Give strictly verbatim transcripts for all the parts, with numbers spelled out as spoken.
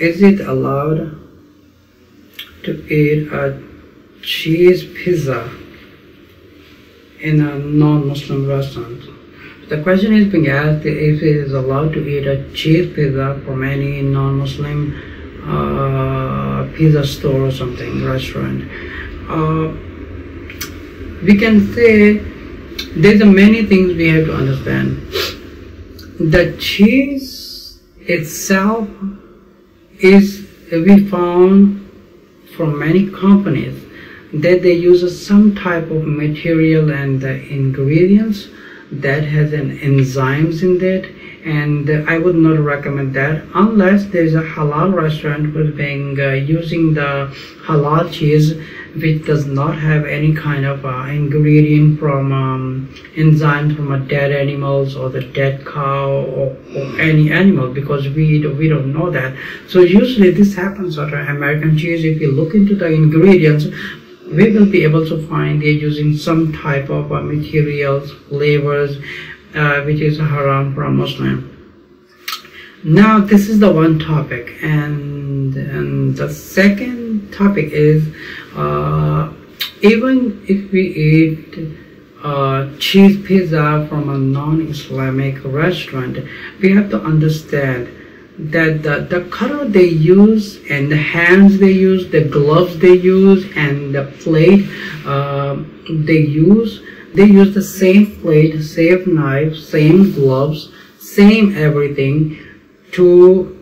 is it allowed to eat a cheese pizza in a non-Muslim restaurant? The question is being asked if it is allowed to eat a cheese pizza from any non-Muslim uh, pizza store or something, restaurant. Uh, we can say there's many things we have to understand. The cheese itself is we found from many companies that they use some type of material and the ingredients that has an enzymes in it, and I would not recommend that unless there is a halal restaurant who's being uh, using the halal cheese which does not have any kind of uh, ingredient from um, enzymes from a dead animals or the dead cow or, or any animal, because we we don't know that. So usually this happens under American cheese. If you look into the ingredients, we will be able to find they're using some type of uh, materials, flavors, uh, which is haram for a Muslim. Now this is the one topic, and, and the second topic is uh, even if we eat uh, cheese pizza from a non-Islamic restaurant, we have to understand that the, the cutter they use and the hands they use, the gloves they use, and the plate uh, they use, they use the same plate, same knife, same gloves, same everything to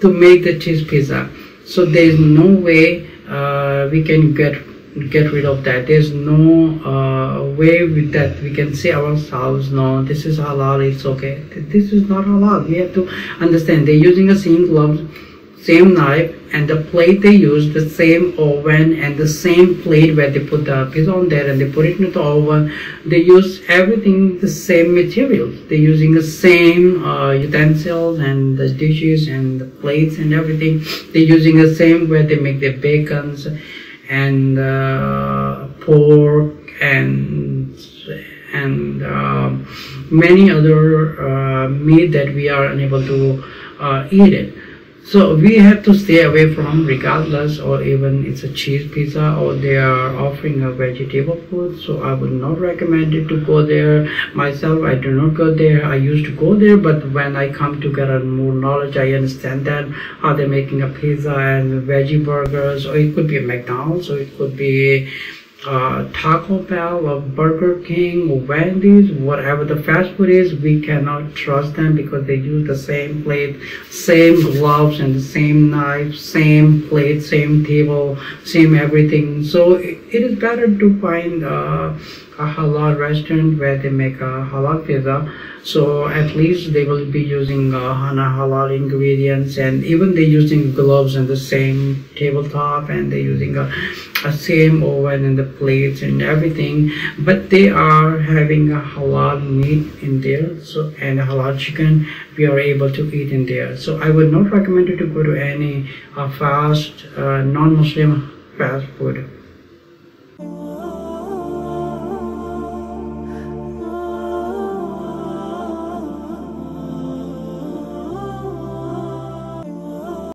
to make the cheese pizza. So there is no way uh, we can get get rid of that. There is no uh, way with that we can say ourselves, no, this is halal, it's okay. This is not halal. We have to understand they're using the same gloves, same knife, and the plate they use, the same oven and the same plate where they put the pizza on there and they put it into the oven. They use everything, the same materials. They're using the same uh, utensils and the dishes and the plates and everything. They're using the same where they make their bacons and uh, pork and and uh, many other uh, meat that we are unable to uh, eat it. So we have to stay away from, regardless, or even it's a cheese pizza or they are offering a vegetable food. So I would not recommend it to go there myself. I do not go there. I used to go there, but when I come to get more knowledge, I understand that how they're making a pizza and veggie burgers, or it could be a McDonald's, or it could be uh, Taco Bell or Burger King or Wendy's, whatever the fast food is. We cannot trust them because they use the same plate, same gloves and the same knife, same plate, same table, same everything. So it, it is better to find uh, a halal restaurant where they make a halal pizza. So at least they will be using uh, halal ingredients, and even they're using gloves and the same tabletop, and they're using a, a same oven and the plates and everything. But they are having a halal meat in there, so, and a halal chicken we are able to eat in there. So I would not recommend it to go to any uh, fast uh, non-Muslim fast food.